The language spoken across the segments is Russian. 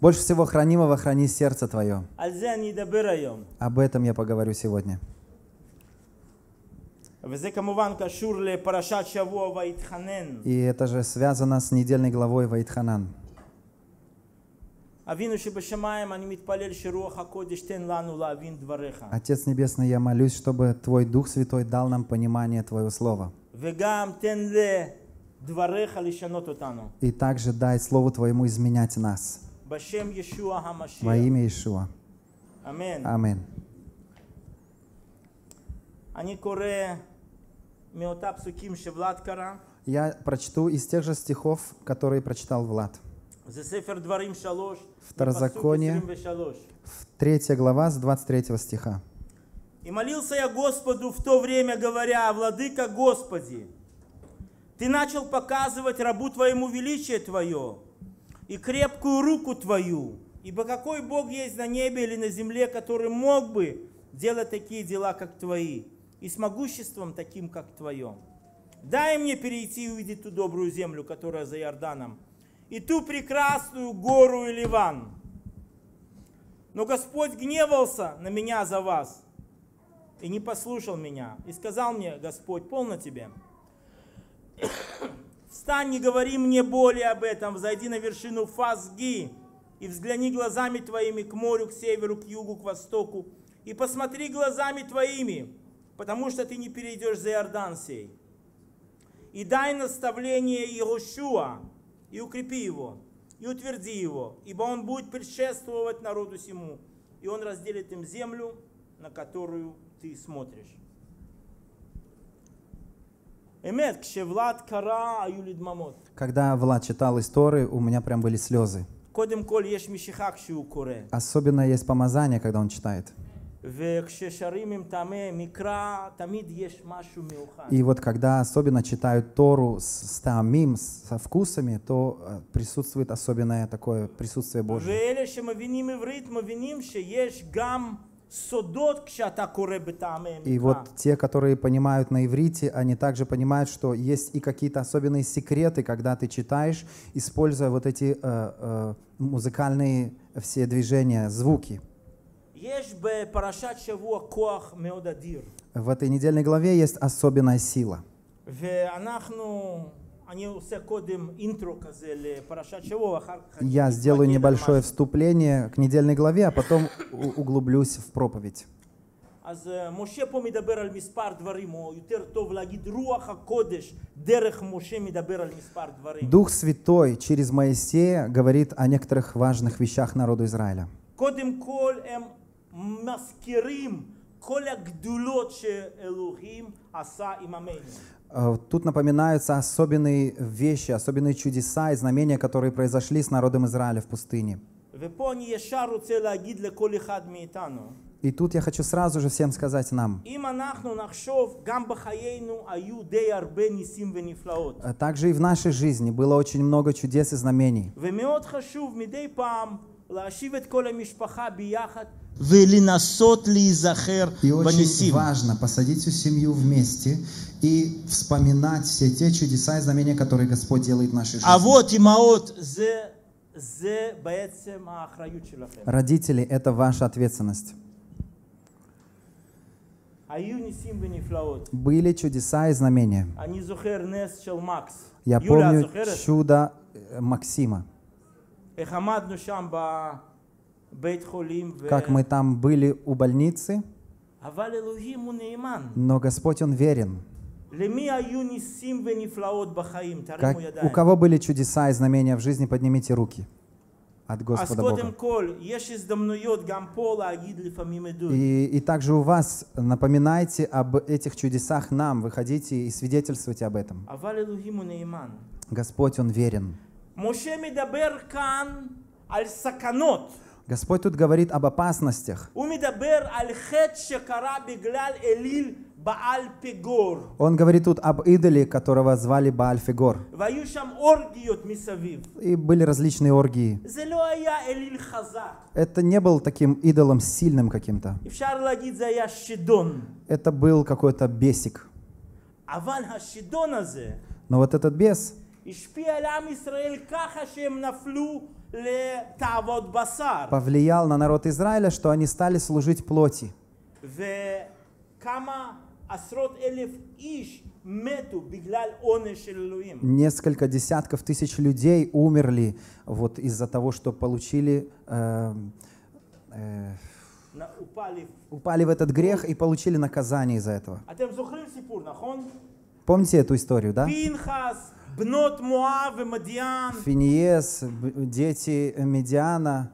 Больше всего хранимого храни сердце твое. Об этом я поговорю сегодня. И это же связано с недельной главой Ваэтханан. Отец Небесный, я молюсь, чтобы Твой Дух Святой дал нам понимание Твоего Слова. И также дай Слову Твоему изменять нас. Во имя Иешуа. Аминь. Я прочту из тех же стихов, которые прочитал Влад. Второзаконие, 3 глава, с 23 стиха. «И молился я Господу в то время, говоря: Владыка Господи, Ты начал показывать рабу Твоему величие Твое и крепкую руку Твою, ибо какой Бог есть на небе или на земле, который мог бы делать такие дела, как Твои, и с могуществом таким, как Твое? Дай мне перейти и увидеть ту добрую землю, которая за Иорданом, и ту прекрасную гору и Ливан. Но Господь гневался на меня за вас и не послушал меня. И сказал мне Господь: полно тебе. Встань, не говори мне более об этом, взойди на вершину Фазги и взгляни глазами твоими к морю, к северу, к югу, к востоку, и посмотри глазами твоими, потому что ты не перейдешь за Иордан сей. И дай наставление Иегошуа, и укрепи его, и утверди его, ибо он будет предшествовать народу сему, и он разделит им землю, на которую ты смотришь». Когда Влад читал из Торы, у меня прям были слезы. Особенно есть помазание, когда он читает. И вот когда особенно читают Тору с Таамим, со вкусами, то присутствует особенное такое присутствие Божие. И вот те, которые понимают на иврите, они также понимают, что есть и какие-то особенные секреты, когда ты читаешь, используя вот эти музыкальные все движения, звуки. В этой недельной главе есть особенная сила. Я сделаю небольшое вступление к недельной главе, а потом углублюсь в проповедь. Дух Святой через Моисея говорит о некоторых важных вещах народу Израиля. Тут напоминаются особенные вещи, особенные чудеса и знамения, которые произошли с народом Израиля в пустыне. И тут я хочу сразу же всем сказать нам. Также и в нашей жизни было очень много чудес и знамений. И очень важно посадить всю семью вместе и вспоминать все те чудеса и знамения, которые Господь делает в нашей жизни. Родители, это ваша ответственность. Были чудеса и знамения. Я помню чудо Максима. Как мы там были у больницы, но Господь, Он верен. Как, у кого были чудеса и знамения в жизни, поднимите руки от Господа Бога. И также у вас напоминайте об этих чудесах нам, выходите и свидетельствуйте об этом. Господь, Он верен. Господь тут говорит об опасностях. Он говорит тут об идоле, которого звали Баал-Фегор. И были различные оргии. Это не был таким идолом сильным каким-то. Это был какой-то бесик. Но вот этот бес... повлиял на народ Израиля, что они стали служить плоти. Несколько десятков тысяч людей умерли вот из-за того, что получили, упали в этот грех и получили наказание из-за этого. Помните эту историю, да? Финиес, дети Медиана.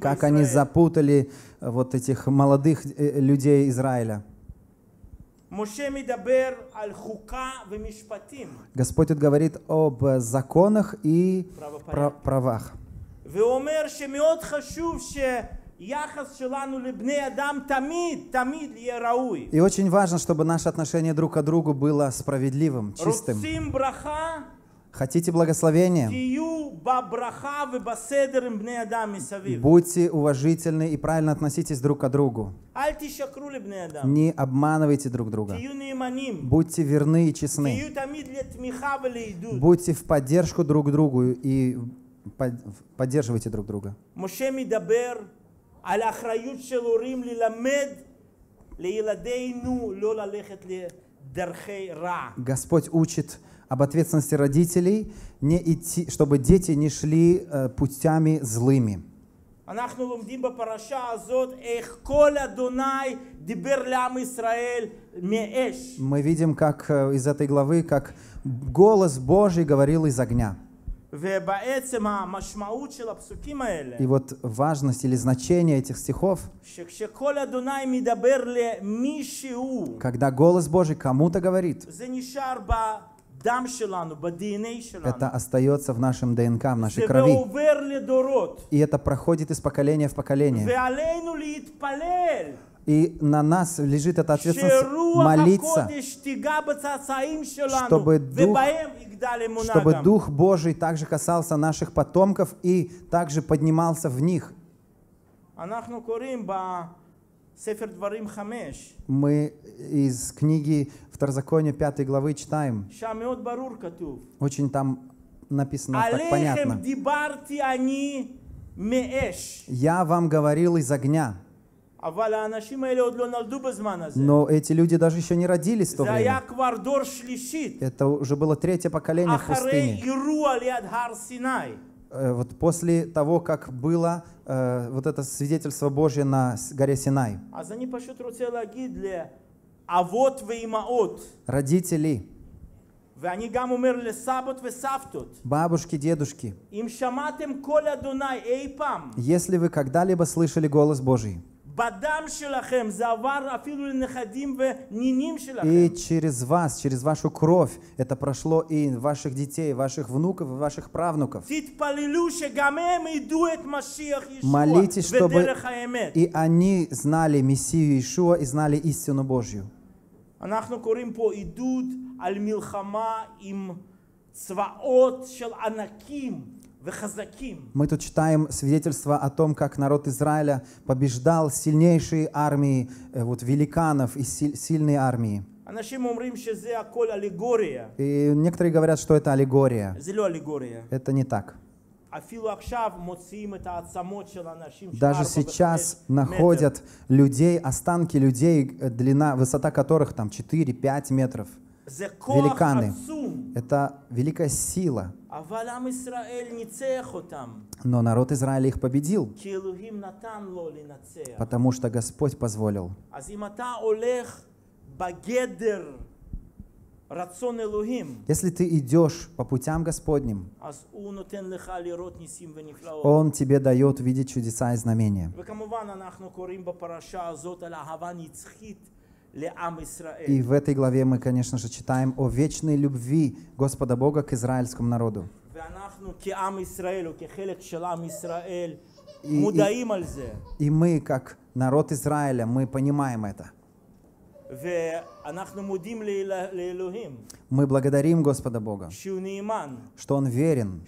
Как они запутали вот этих молодых людей Израиля. Господь тут говорит об законах и правах. И очень важно, чтобы наше отношение друг к другу было справедливым, чистым. Хотите благословения? Будьте уважительны и правильно относитесь друг к другу. Не обманывайте друг друга. Будьте верны и честны. Будьте в поддержку друг другу и поддерживайте друг друга. Господь учит об ответственности родителей, не идти, чтобы дети не шли путями злыми. Мы видим, как из этой главы, как голос Божий говорил из огня. И вот важность или значение этих стихов, когда голос Божий кому-то говорит, это остается в нашем ДНК, в нашей крови. И это проходит из поколения в поколение. И на нас лежит эта ответственность молиться, чтобы Дух Божий также касался наших потомков и также поднимался в них. Мы из книги Второзакония 5 главы читаем. Очень там написано так понятно. «Я вам говорил из огня». Но эти люди даже еще не родились в то время. Это уже было третье поколение в пустыне. Вот после того, как было вот это свидетельство Божье на горе Синай. Родители, бабушки, дедушки, если вы когда-либо слышали голос Божий, и через вас, через вашу кровь, это прошло и ваших детей, ваших внуков, и ваших правнуков. Молитесь, чтобы и они знали Мессию Иешуа и знали истину Божью. Мы тут читаем свидетельство о том, как народ Израиля побеждал сильнейшие армии вот, великанов и сильные армии. И некоторые говорят, что это аллегория. Это не так. Даже сейчас находят людей, останки людей, длина, высота которых там 4-5 метров. Великаны. Это великая сила. Но народ Израиля их победил, потому что Господь позволил. Если ты идешь по путям Господним, Он тебе дает видеть чудеса и знамения. И в этой главе мы, конечно же, читаем о вечной любви Господа Бога к израильскому народу. И мы, как народ Израиля, мы понимаем это. Мы благодарим Господа Бога, что Он верен,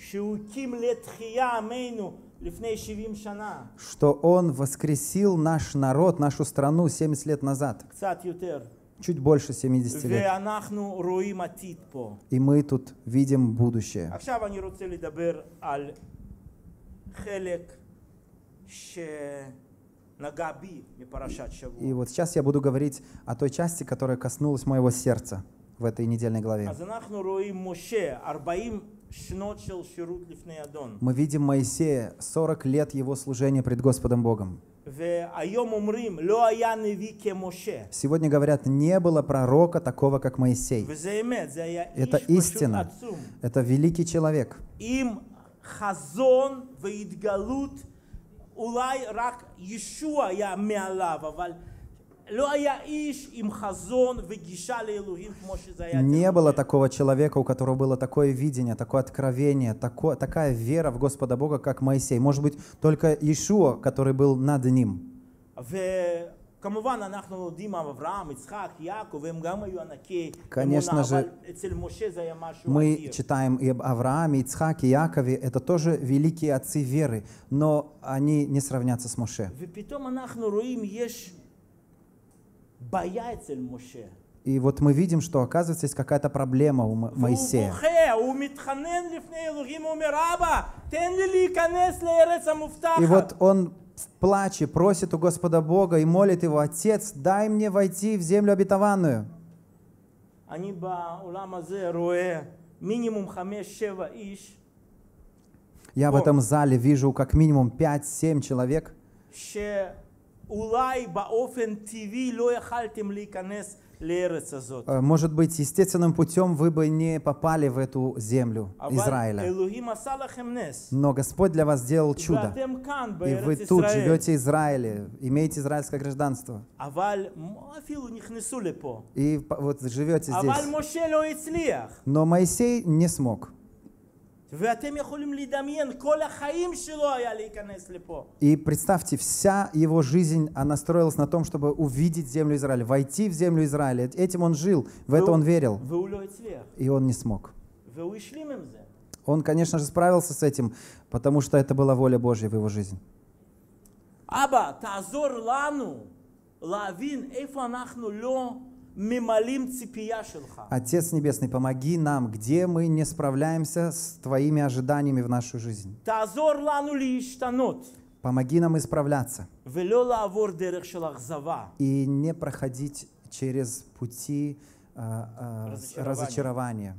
что Он воскресил наш народ, нашу страну 70 лет назад. чуть больше 70 лет. И мы тут видим будущее. И вот сейчас я буду говорить о той части, которая коснулась моего сердца в этой недельной главе. Мы видим Моисея, 40 лет его служения пред Господом Богом. Сегодня говорят, не было пророка такого, как Моисей. Это истина. Это великий человек. Не было такого человека, у которого было такое видение, такое откровение, такая вера в Господа Бога, как Моисей. Может быть, только Иешуа, который был над ним. Конечно же, мы читаем и об Аврааме, Ицхаке, Якове. Это тоже великие отцы веры, но они не сравнятся с Моше. И вот мы видим, что, оказывается, есть какая-то проблема у Моисея. И вот он в плаче просит у Господа Бога и молит его: «Отец, дай мне войти в землю обетованную». Я в этом зале вижу как минимум 5-7 человек, может быть, естественным путем вы бы не попали в эту землю Израиля. Но Господь для вас сделал чудо. И вы тут живете в Израиле, имеете израильское гражданство. И вот живете здесь. Но Моисей не смог. И представьте, вся его жизнь, она строилась на том, чтобы увидеть землю Израиля, войти в землю Израиля. Этим он жил, в это он верил. И он не смог. Он, конечно же, справился с этим, потому что это была воля Божья в его жизни. Отец Небесный, помоги нам, где мы не справляемся с Твоими ожиданиями в нашу жизнь. Помоги нам исправляться и не проходить через пути разочарования.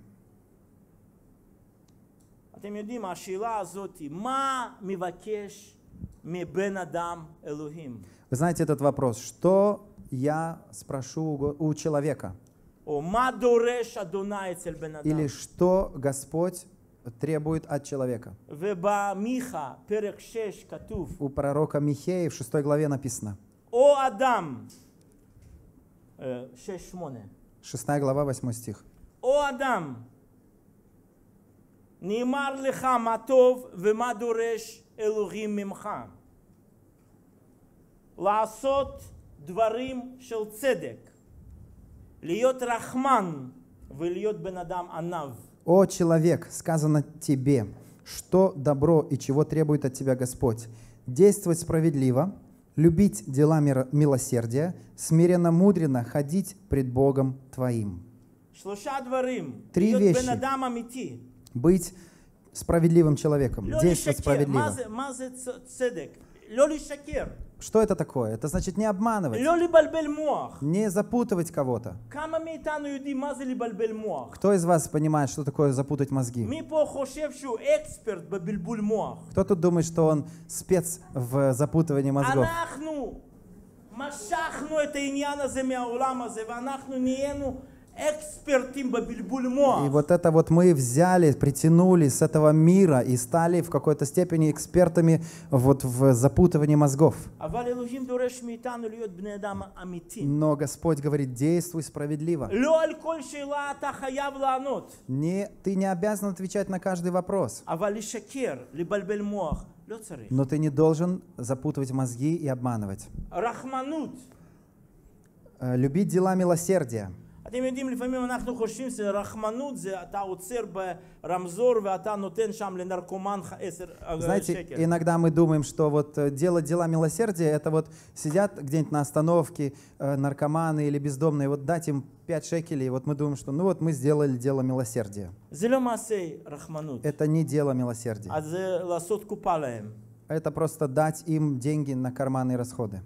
Вы знаете этот вопрос, что я спрошу у человека, или что Господь требует от человека. У пророка Михея в 6 главе написано. 6 глава, 8 стих. «О Адам, нимар леха матов вемадуреш элухим мимха, лаасот דברים של צדק, להיות רחמן ולהיות בן אדם ענב. О человек, сказано тебе, что добро и чего требует от тебя Господь: действовать справедливо, любить дела милосердия, смиренно мудренно ходить пред Богом твоим. Три вещи. Быть справедливым человеком, действовать справедливо. Что это такое? Это значит не обманывать, не запутывать кого-то. Кто из вас понимает, что такое запутать мозги? Кто тут думает, что он спец в запутывании мозгов? И вот это вот мы взяли, притянули с этого мира и стали в какой-то степени экспертами вот в запутывании мозгов. Но Господь говорит: действуй справедливо. Ты не обязан отвечать на каждый вопрос. Но ты не должен запутывать мозги и обманывать. Любить дела милосердия. אתם יודעים, לפעמים אנחנו חושבים שרחמנות זה אתה עוצר ברמזור ואתה נותן שם לנרקומן 10 שקל. Иногда мы думаем, что вот делать дела милосердия, это вот сидят где-нибудь на остановке наркоманы или бездомные, вот дать им 5 шекелей, вот мы думаем, что ну вот мы сделали дело милосердия. Это не дело милосердия. Это просто дать им деньги на карманные расходы.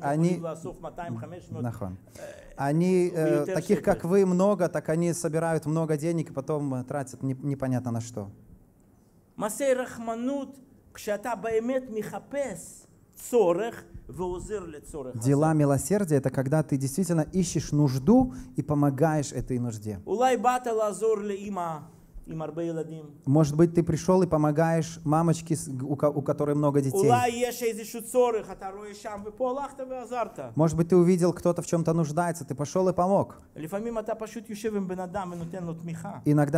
Они таких, как вы, много, так они собирают много денег и потом тратят непонятно на что. Дела милосердия — это когда ты действительно ищешь нужду и помогаешь этой нужде. Может быть, ты пришел и помогаешь мамочке, у которой много детей. Может быть, ты увидел, кто-то в чем-то нуждается, ты пошел и помог. Иногда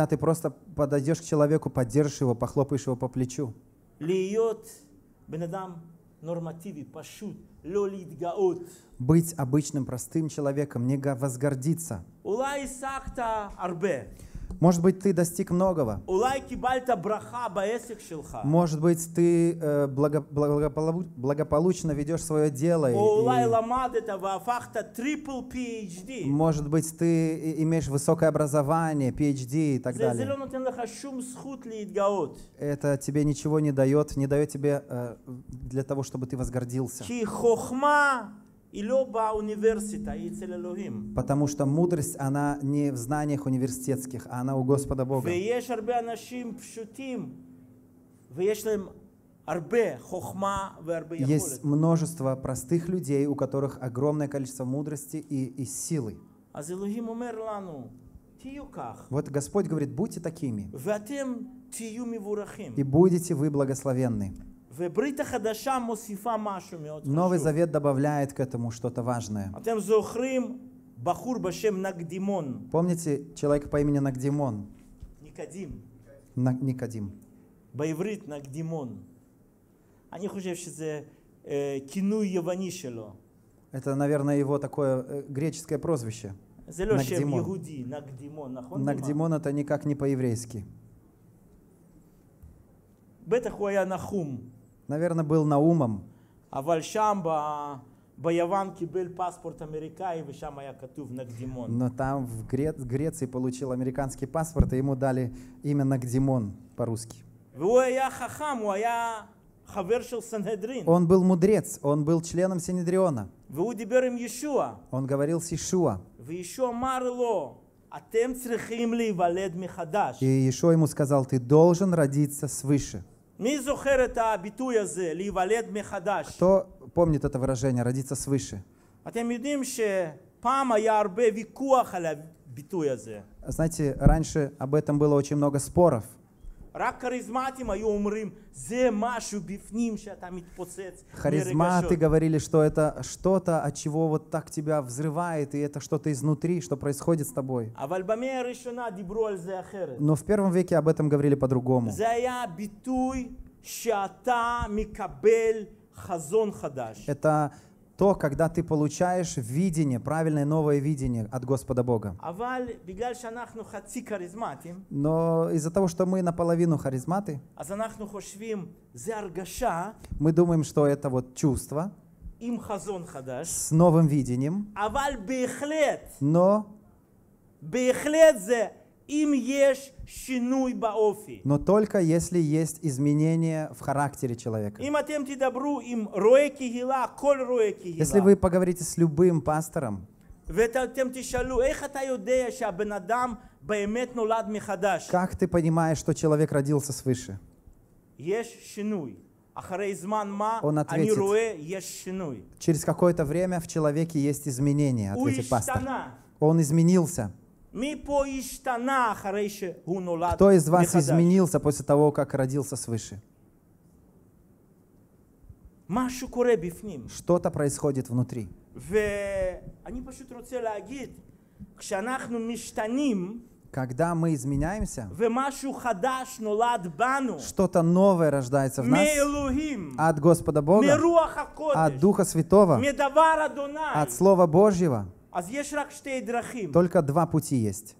ты просто подойдешь к человеку, поддержишь его, похлопаешь его по плечу. Быть обычным, простым человеком, не возгордиться. Может быть, ты достиг многого. Может быть, ты благополучно ведешь свое дело. И... Может быть, ты имеешь высокое образование, PhD и так далее. Это тебе ничего не дает тебе для того, чтобы ты возгордился. Потому что мудрость, она не в знаниях университетских, а она у Господа Бога. Есть множество простых людей, у которых огромное количество мудрости и силы. Вот Господь говорит: будьте такими, и будете вы благословенны. Новый Завет добавляет к этому что-то важное. Помните человека по имени Накдимон? Никодим. Баеврит Накдимон. Это, наверное, его такое греческое прозвище. Накдимон. Накдимон — это никак не по-еврейски. Наверное, был Наумом. Но там в Греции получил американский паспорт, и ему дали имя Накдимон по-русски. Он был мудрец, он был членом Синедриона. Он говорил с Иешуа. И Иешуа ему сказал: ты должен родиться свыше. Кто помнит это выражение «родиться свыше»? Знаете, раньше об этом было очень много споров. Харизматы говорили, что это что-то, от чего вот так тебя взрывает, и это что-то изнутри, что происходит с тобой. Но в первом веке об этом говорили по-другому. Это то, когда ты получаешь видение, правильное новое видение от Господа Бога. Но из-за того, что мы наполовину харизматы, мы думаем, что это вот чувство с новым видением. Но только если есть изменения в характере человека. Если вы поговорите с любым пастором, как ты понимаешь, что человек родился свыше? Он ответит: через какое-то время в человеке есть изменения, ответит пастор. Он изменился. Кто из вас изменился после того, как родился свыше? Что-то происходит внутри. когда мы изменяемся, что-то новое рождается в нас от Господа Бога, от Духа Святого, от Слова Божьего. Только два пути есть.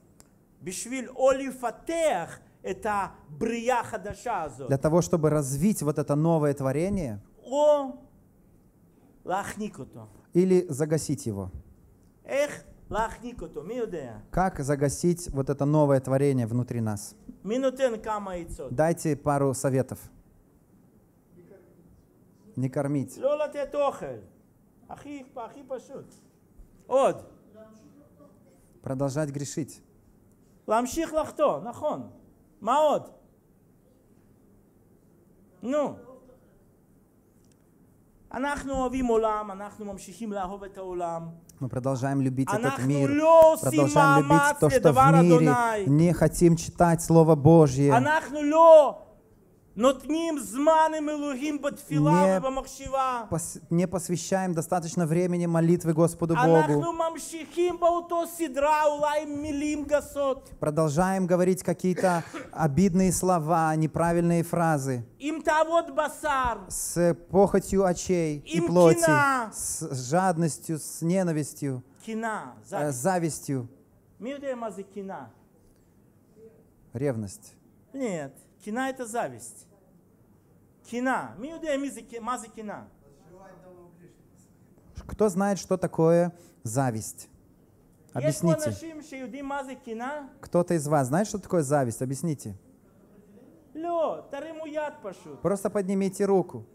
Для того, чтобы развить вот это новое творение или загасить его. Как загасить вот это новое творение внутри нас? Дайте пару советов. Не кормить. Продолжать грешить. Ну. Мы продолжаем любить этот мир, продолжаем любить то, что в мире, не хотим читать Слово Божье, не посвящаем достаточно времени молитвы Господу Богу, продолжаем говорить какие-то обидные слова, неправильные фразы, с похотью очей и плоти, с жадностью, с ненавистью, завистью, ревность. Нет, кина — это зависть. Кина. Кто знает, что такое зависть? Объясните. Кто-то из вас знает, что такое зависть? Объясните. Просто поднимите руку.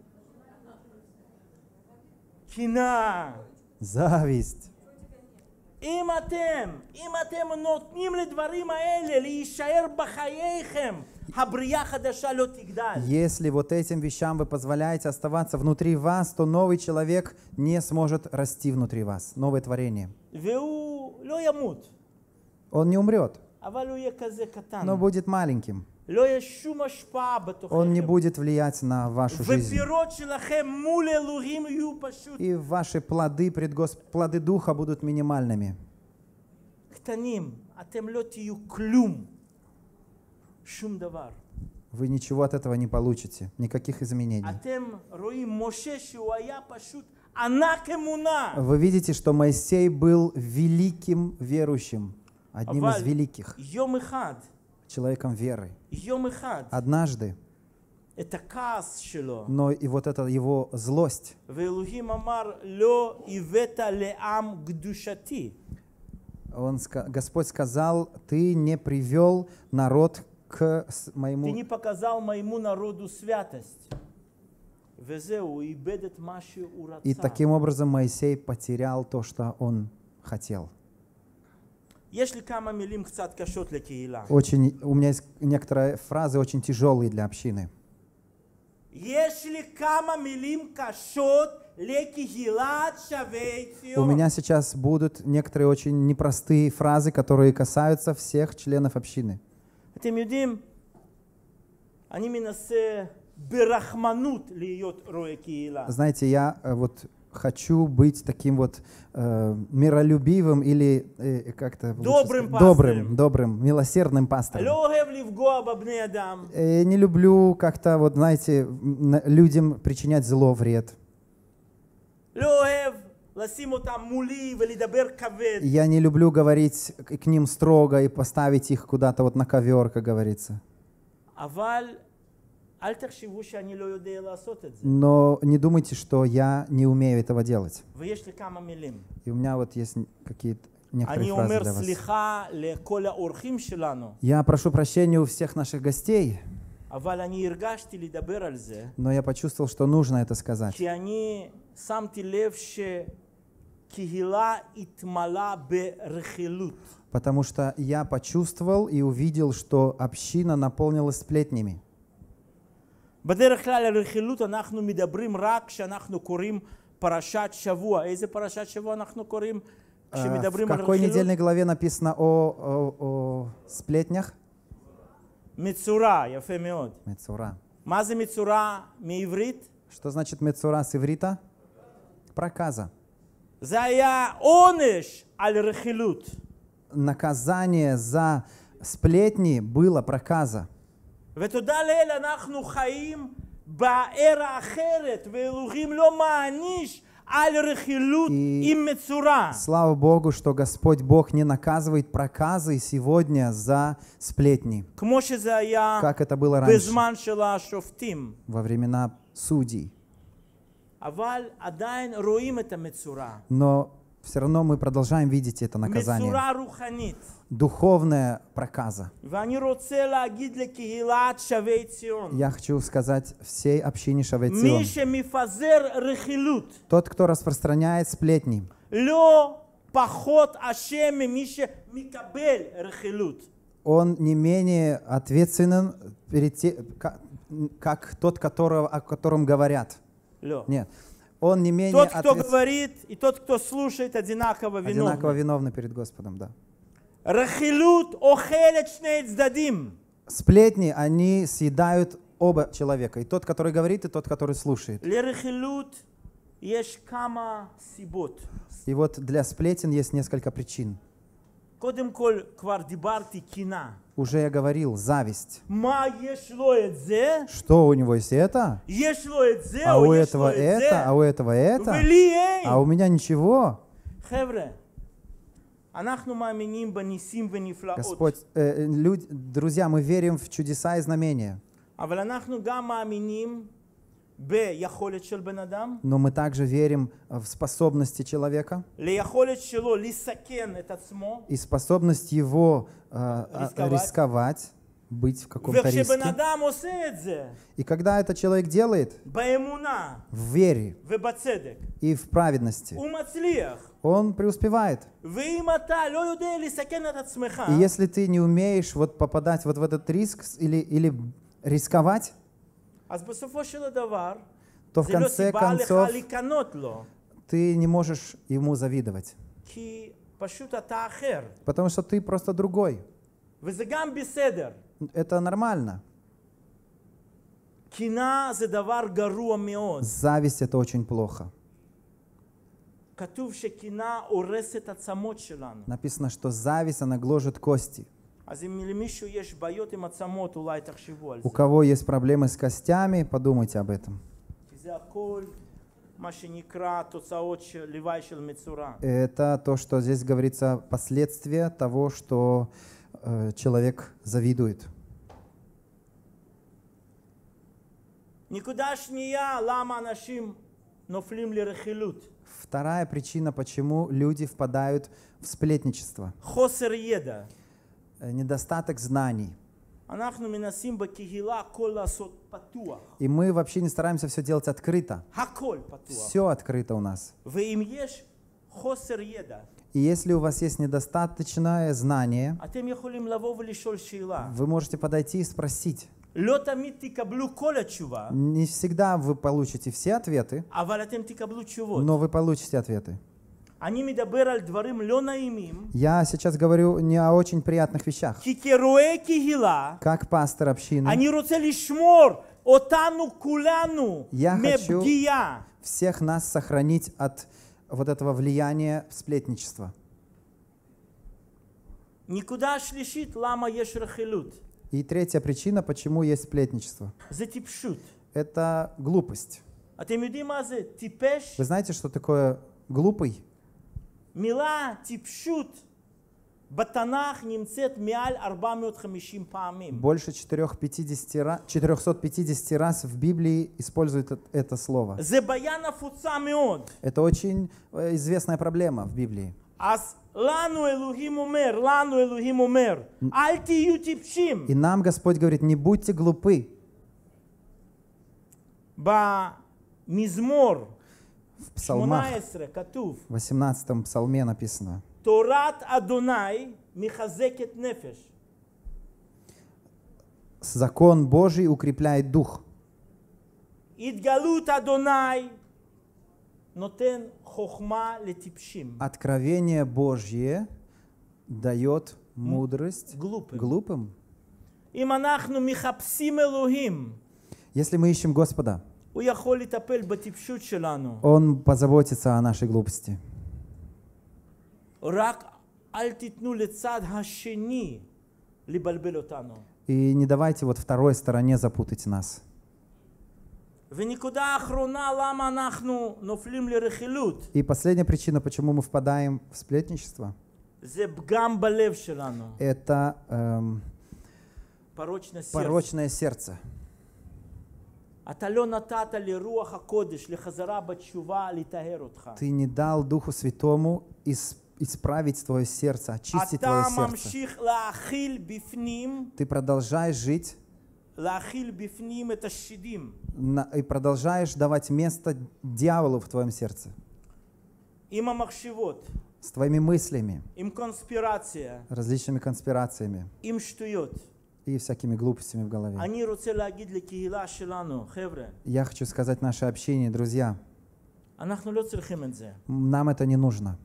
Кина. Зависть. Если вот этим вещам вы позволяете оставаться внутри вас, то новый человек не сможет расти внутри вас, новое творение. Он не умрет, но будет маленьким. Он не будет влиять на вашу жизнь. И ваши плоды, плоды Духа будут минимальными. Вы ничего от этого не получите, никаких изменений. Вы видите, что Моисей был великим верующим, одним из великих, человеком веры. Однажды, но и вот эта его злость. Господь сказал: ты не привел народ к моему... Ты не показал моему народу святость. И таким образом Моисей потерял то, что он хотел. У меня есть некоторые фразы очень тяжелые для общины. У меня сейчас будут некоторые очень непростые фразы, которые касаются всех членов общины. Знаете, я вот... хочу быть таким вот миролюбивым или как-то добрым, милосердным пастором. Не люблю как-то, вот знаете, людям причинять зло, вред. Я не люблю говорить к ним строго и поставить их куда-то вот на ковер, как говорится. Но не думайте, что я не умею этого делать. И у меня вот есть какие-то некоторые фразы для вас. Я прошу прощения у всех наших гостей, но я почувствовал, что нужно это сказать. Потому что я почувствовал и увидел, что община наполнилась сплетнями. В какой недельной главе написано о сплетнях? Мецура. Что значит мецура с иврита? Проказа. Наказание за сплетни было проказа. И слава Богу, что Господь Бог не наказывает проказы сегодня за сплетни, как это было раньше, во времена судей. Но все равно мы продолжаем видеть это наказание. Духовная проказа. Я хочу сказать всей общине Шавей Цион. Тот, кто распространяет сплетни, он не менее ответственен перед тем, как тот, о котором говорят. Нет. Он не менее тот, кто говорит, и тот, кто слушает, одинаково виновны. Одинаково виновны перед Господом, да. Сплетни, они съедают оба человека. И тот, который говорит, и тот, который слушает. И вот для сплетен есть несколько причин. Уже я говорил, зависть. Что у него есть это? А у этого это? А у этого это? А у меня ничего. Господь, друзья, мы верим в чудеса и знамения. Но мы также верим в способности человека и способность его рисковать, быть в каком-то риске. И когда этот человек делает в вере и в праведности, он преуспевает. И если ты не умеешь вот попадать вот в этот риск или рисковать, то в конце концов ты не можешь ему завидовать, потому что ты просто другой. Это нормально. Зависть — это очень плохо. Написано, что зависть, она гложет кости. У кого есть проблемы с костями, подумайте об этом. Это то, что здесь говорится, последствия того, что человек завидует. Вторая причина, почему люди впадают в сплетничество. Недостаток знаний. И мы вообще не стараемся все делать открыто. Все открыто у нас. И если у вас есть недостаточное знание, вы можете подойти и спросить. Не всегда вы получите все ответы, но вы получите ответы. Я сейчас говорю не о очень приятных вещах. Как пастор общины, я хочу всех нас сохранить от вот этого влияния сплетничества. И третья причина, почему есть сплетничество. Это глупость. Вы знаете, что такое глупый? Больше 450 раз в Библии используют это слово. Это очень известная проблема в Библии. И нам Господь говорит: не будьте глупы. В псалмах, 18-м псалме написано: закон Божий укрепляет дух. Откровение Божье дает мудрость глупым. Если мы ищем Господа, Он позаботится о нашей глупости. И не давайте вот второй стороне запутать нас. И последняя причина, почему мы впадаем в сплетничество, это порочное сердце. Ты не дал Духу Святому исправить твое сердце, очистить твое сердце. Ты продолжаешь жить и продолжаешь давать место дьяволу в твоем сердце. С твоими мыслями, различными конспирациями и всякими глупостями в голове. Я хочу сказать нашей общине, друзья, нам это не нужно.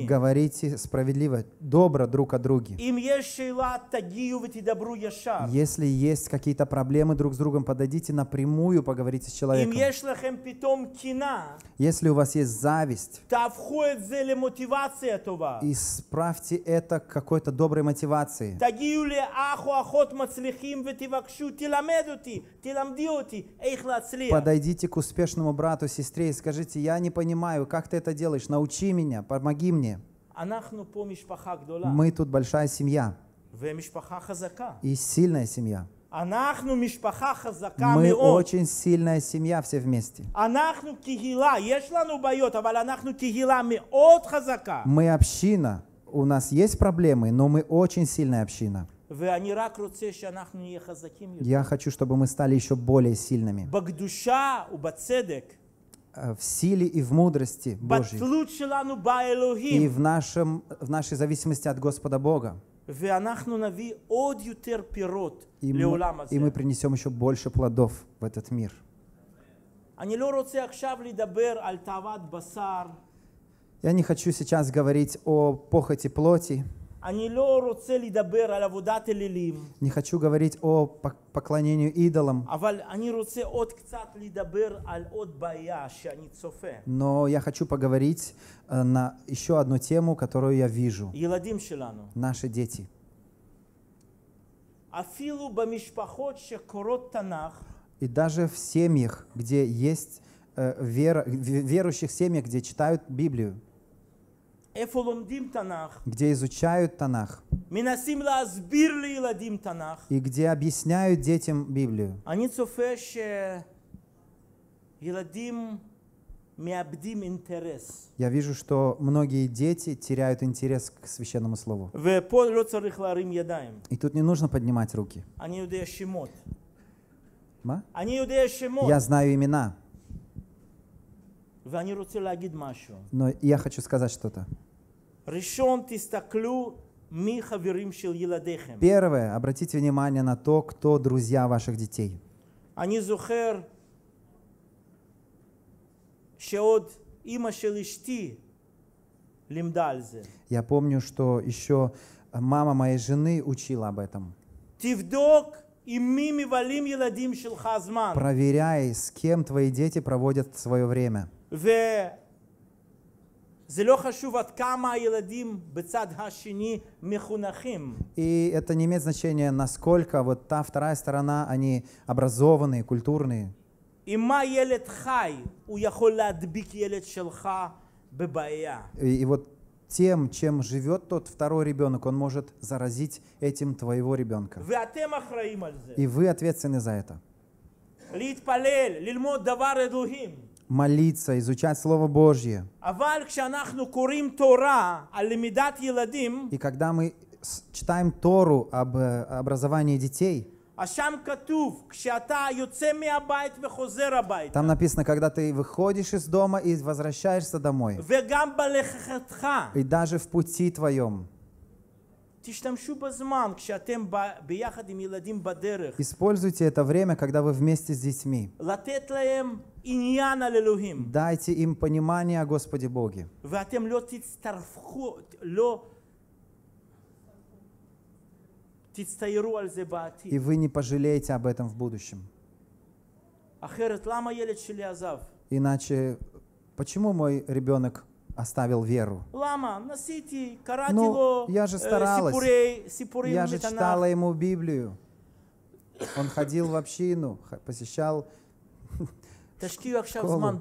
Говорите справедливо, добро друг о друге. Если есть какие-то проблемы друг с другом, подойдите напрямую, поговорите с человеком. Если у вас есть зависть, исправьте это к какой-то доброй мотивации. Подойдите к успешному брату, сестре и скажите: я не понимаю, как ты это делаешь. Научи меня, помоги мне. Мы тут большая семья. И сильная семья. Мы очень сильная семья все вместе. Мы община. У нас есть проблемы, но мы очень сильная община. Я хочу, чтобы мы стали еще более сильными. В силе и в мудрости Божьей, и в нашей зависимости от Господа Бога. И мы принесем еще больше плодов в этот мир. Я не хочу сейчас говорить о похоти плоти. Не хочу говорить о поклонению идолам. Но я хочу поговорить на еще одну тему, которую я вижу. Наши дети. И даже в семьях, где есть верующих семьях, где читают Библию, где изучают Танах, и где объясняют детям Библию. Я вижу, что многие дети теряют интерес к священному слову. И тут не нужно поднимать руки. Я знаю имена. Но я хочу сказать что-то. Первое, обратите внимание на то, кто друзья ваших детей. Я помню, что еще мама моей жены учила об этом. Проверяй, с кем твои дети проводят свое время. И это не имеет значения, насколько вот та вторая сторона, они образованные, культурные. И вот тем, чем живет тот второй ребенок, он может заразить этим твоего ребенка. И вы ответственны за это. Молиться, изучать Слово Божье. И когда мы читаем Тору об образовании детей, там написано, когда ты выходишь из дома и возвращаешься домой, и даже в пути твоем, используйте это время, когда вы вместе с детьми. Дайте им понимание о Господе Боге. И вы не пожалеете об этом в будущем. Иначе, почему мой ребенок оставил веру. Но я же старалась, я же читала ему Библию. Он ходил в общину, посещал школу.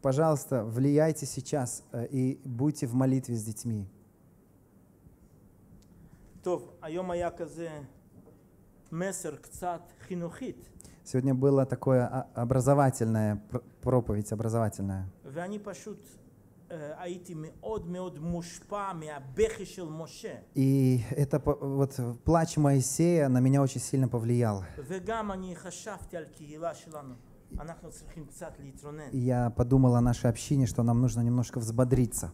Пожалуйста, влияйте сейчас и будьте в молитве с детьми. Сегодня была такая образовательная проповедь, образовательная. И это вот плач Моисея на меня очень сильно повлиял. Я подумал о нашей общине, что нам нужно немножко взбодриться.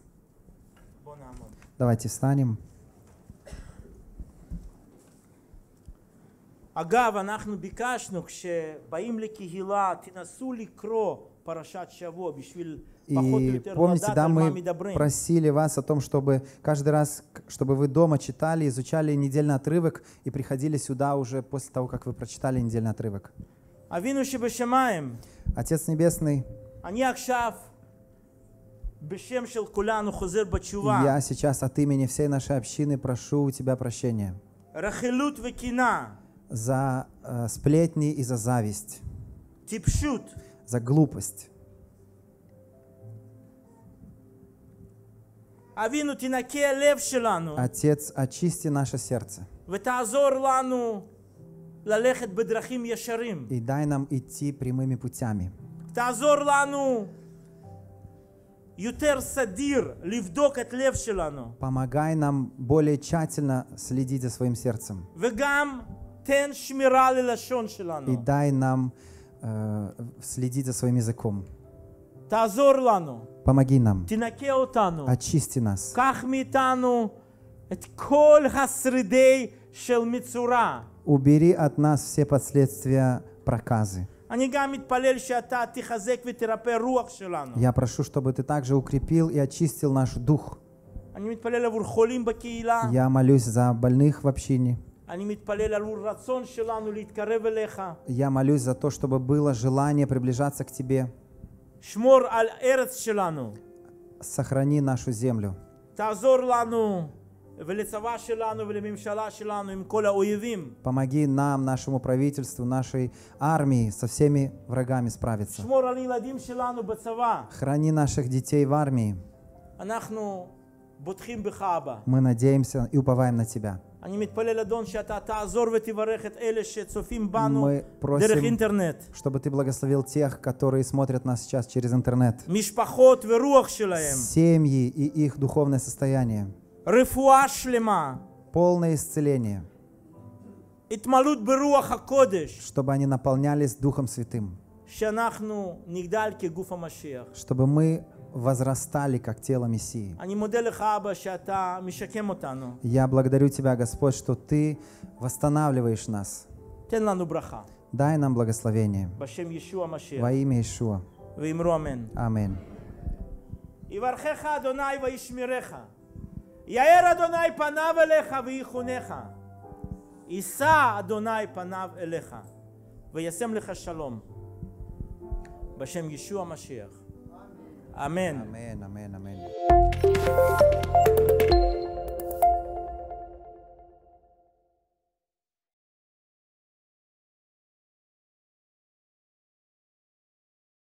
Давайте встанем. И помните, да, мы просили вас о том, чтобы каждый раз, чтобы вы дома читали, изучали недельный отрывок и приходили сюда уже после того, как вы прочитали недельный отрывок. Отец Небесный, я сейчас от имени всей нашей общины прошу у Тебя прощения за сплетни и за зависть, за глупость. Отец, очисти наше сердце. И дай нам идти прямыми путями. Помогай нам более тщательно следить за своим сердцем. И дай нам следить за своим языком. Помоги нам. Очисти нас. Убери от нас все последствия проказы. Я прошу, чтобы Ты также укрепил и очистил наш дух. Я молюсь за больных в общине. Я молюсь за то, чтобы было желание приближаться к Тебе. Сохрани нашу землю. Помоги нам, нашему правительству, нашей армии со всеми врагами справиться. Храни наших детей в армии. Мы надеемся и уповаем на Тебя. Мы просим, чтобы Ты благословил тех, которые смотрят нас сейчас через интернет. Семьи и их духовное состояние. Рифуа шлема. Полное исцеление. Чтобы они наполнялись Духом Святым. Чтобы мы возрастали как тело Мессии. Я благодарю Тебя, Господь, что Ты восстанавливаешь нас. Дай нам благословение. Во имя Иешуа. Аминь. יאר אדוני פניו אליך ויחונך יישא אדוני פניו אליך וישם לך שלום בשם ישוע המשיח אמן אמן אמן אמן